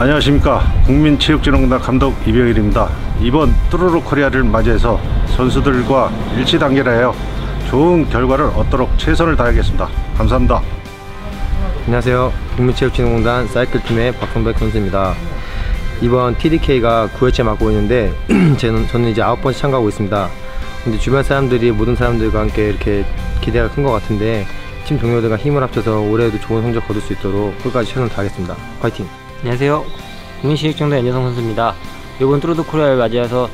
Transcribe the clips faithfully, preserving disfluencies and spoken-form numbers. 안녕하십니까. 국민체육진흥공단 감독 이병일입니다. 이번 뚜루루 코리아를 맞이해서 선수들과 일치단결하여 좋은 결과를 얻도록 최선을 다하겠습니다. 감사합니다. 안녕하세요. 국민체육진흥공단 사이클팀의 박성백 선수입니다. 이번 티디케이가 구 회째 맡고 있는데 저는, 저는 이제 아홉 번째 참가하고 있습니다. 근데 주변 사람들이 모든 사람들과 함께 이렇게 기대가 큰 것 같은데 팀 동료들과 힘을 합쳐서 올해도 좋은 성적 거둘 수 있도록 끝까지 최선을 다하겠습니다. 화이팅! 안녕하세요. 국민체육진흥공단 연재성 선수입니다. 이번 뚜루루 코리아를 맞이해서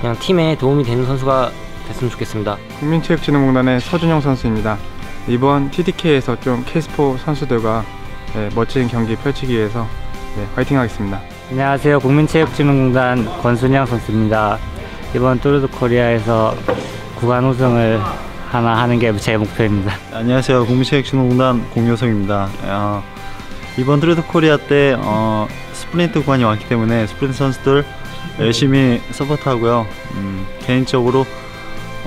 그냥 팀에 도움이 되는 선수가 됐으면 좋겠습니다. 국민체육진흥공단의 서준영 선수입니다. 이번 티디케이에서 좀 K스포 선수들과 예, 멋진 경기 펼치기 위해서 예, 화이팅 하겠습니다. 안녕하세요. 국민체육진흥공단 권순영 선수입니다. 이번 뚜루루 코리아에서 구간 우승을 하나 하는 게 제 목표입니다. 안녕하세요. 국민체육진흥공단 공효성입니다. 어... 이번 뚜루루 코리아 때 어, 스프린트 구간이 왔기 때문에 스프린트 선수들 열심히 서포트하고요. 음, 개인적으로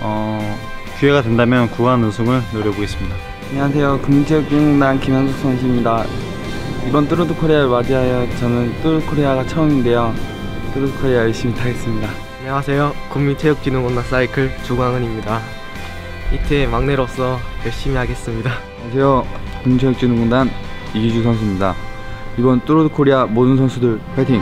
어, 기회가 된다면 구간 우승을 노려보겠습니다. 안녕하세요. 국민체육진흥공단 김현숙 선수입니다. 이번 뚜루루 코리아를 맞이하여 저는 뚜루루 코리아가 처음인데요. 뚜루루 코리아 열심히 타겠습니다. 안녕하세요. 국민체육진흥공단 사이클 조광은입니다. 이태의 막내로서 열심히 하겠습니다. 안녕하세요. 국민체육진흥공단 이기주 선수입니다. 이번 뚜루루 코리아 모든 선수들 파이팅!